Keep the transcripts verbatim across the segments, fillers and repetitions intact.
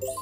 Yeah.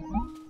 Mm-hmm.